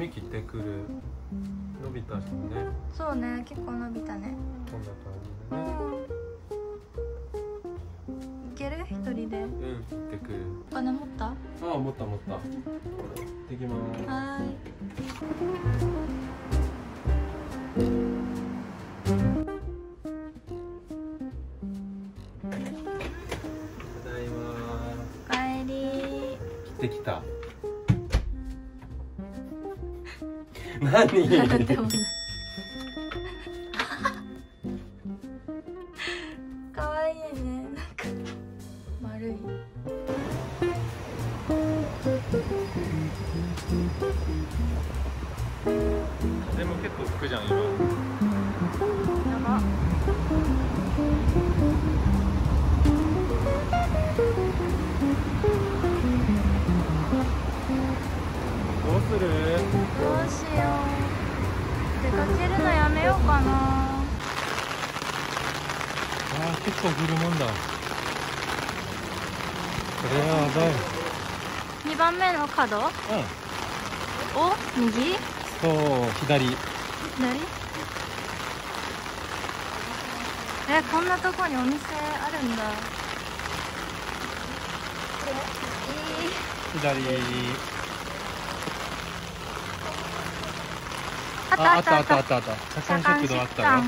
髪切ってくる。伸びたしね。そうね、結構伸びたね。こんな感じでね。いける？一人で。うん、切ってくる。お金持った？ああ、持った持った。行ってきます。はい。できた。何？可愛いね。なんか丸い。風も結構吹くじゃん今。やば。どうしよう。出かけるのやめようかな。ああ、結構降るもんだ。これはやばい。2番目の角？うん。お、右？そう、左。左？え、こんなとこにお店あるんだ。左。あった。車間食堂あったわ。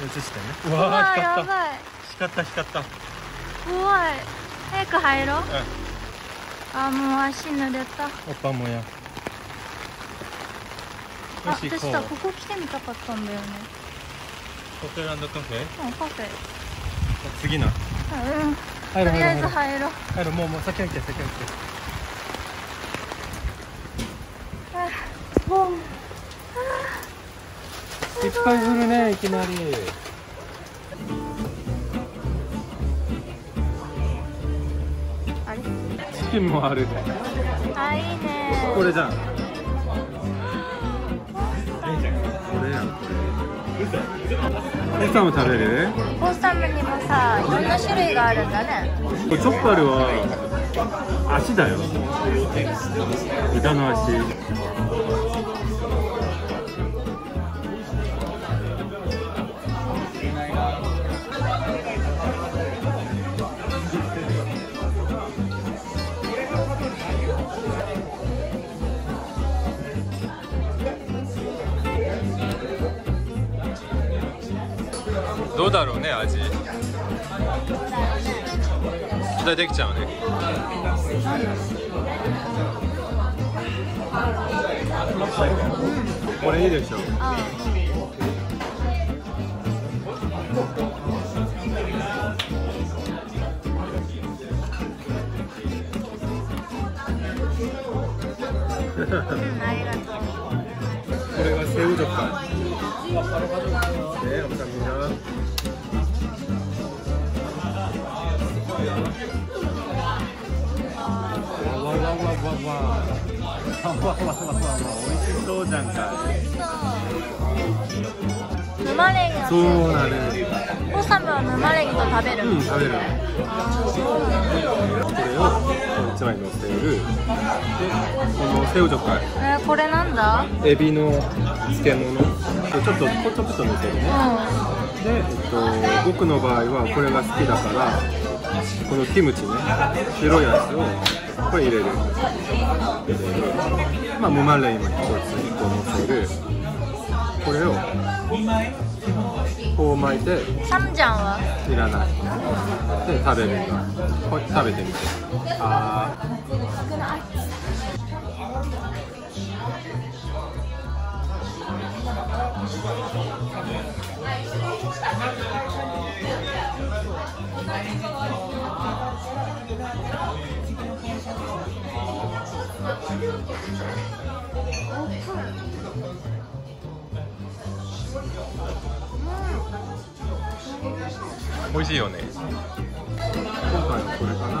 映してね。うわー、光った。光った。怖い。早く入ろう。あ、もう足濡れた。おっぱもや。あ、私さ、ここ来てみたかったんだよね。ホテル&カフェ？うん、カフェ。次な。うん。とりあえず入ろう。入ろう、もう先に行け、先に行け。いっぱい降るね、いきなり。あれ？チンもあるね。あ、いいね。これじゃん。これやん。ポスタム食べる？ポスタムにもさ、いろんな種類があるんだね。これチョッパルは足だよ。豚の足。どうだろうね、味。期待できちゃうね。これいいでしょ。ありがとう。これはセウドか。おかみな。わ、美味しそうじゃんか。沼レンゲ。そうだね。ポサムは沼レンゲと食べる。うん、食べる。これを一枚乗せる。で、このセウジョカイ。これなんだ？エビの漬物。ちょっと乗せるね。で、僕の場合はこれが好きだから、このキムチね、白いやつを。これ入れる。まあ、ムマレイも1個乗せる。これをこう巻いて。サムジャンはいらない。で、食べるんだ。こうやって食べてみて。ああ。美味しいよね。今回はこれかな。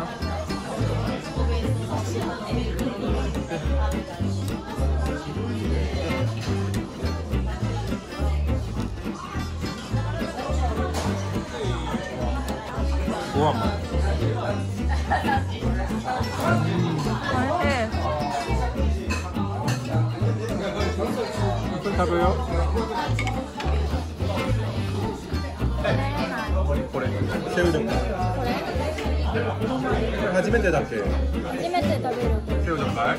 ごはんも。食べよう。これセウド。初めてだっけ？初めて食べる。セウドかい？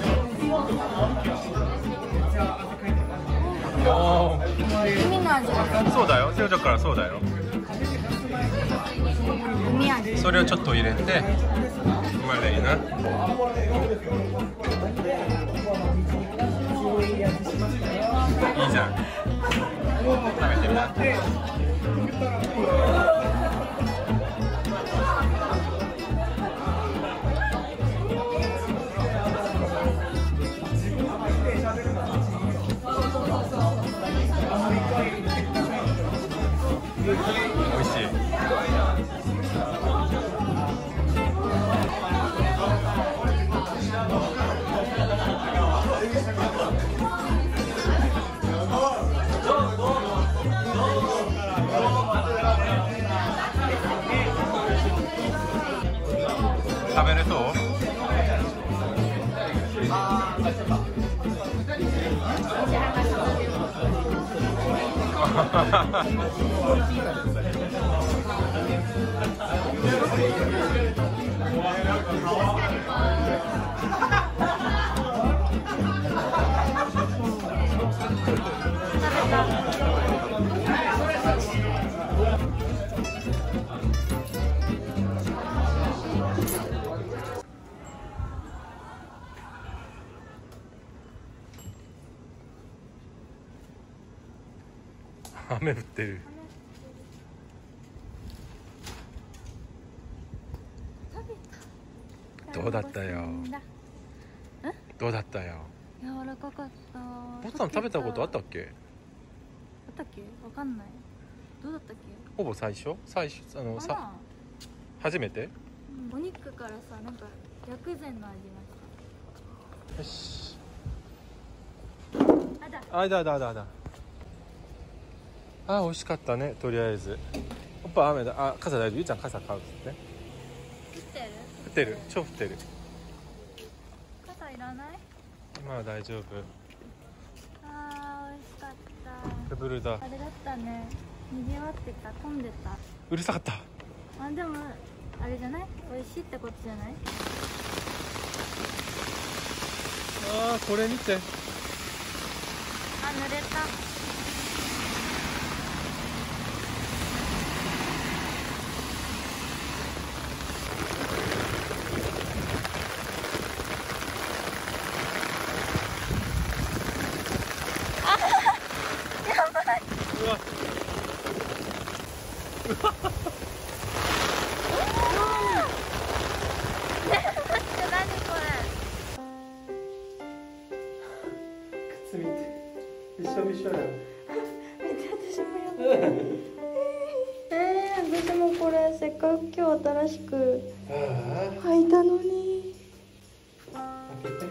海の味が。そうだよ。セウドからそうだよ。海味。それをちょっと入れて、まだいいな。いいじゃん。食べてみな。おいしい。食べれそう？雨降ってる。どうだったよ。どうだったよ。柔らかかった。ボツさん食べたことあったっけ？あったっけ？わかんない。どうだったっけ？ほぼ最初？最初さ、初めて？お肉からさ、なんか薬膳の味が。よし。あだ。あ、美味しかったね、とりあえず。やっぱ雨だ。あ、傘大丈夫？ゆうちゃん傘買うっつって。降ってる？超降ってる。傘いらない？まあ大丈夫。あー、美味しかった。ブルだ。あれだったね。賑わってた、混んでた。うるさかった。あ、でも、あれじゃない？美味しいってことじゃない？あー、これ見て。あ、濡れた。私もこれせっかく今日新しく履いたのに。開けて。